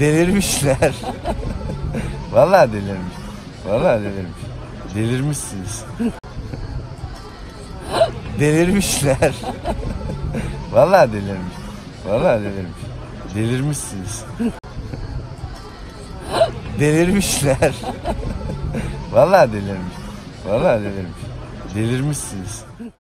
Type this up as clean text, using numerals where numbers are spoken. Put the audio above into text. Delirmişler. Vallahi delirmiş. Vallahi delirmiş. Delirmişsiniz. Delirmişler. Vallahi delirmiş. Vallahi delirmiş. Delirmişsiniz. Delirmişler. Vallahi delirmiş. Vallahi delirmiş. Delirmişsiniz.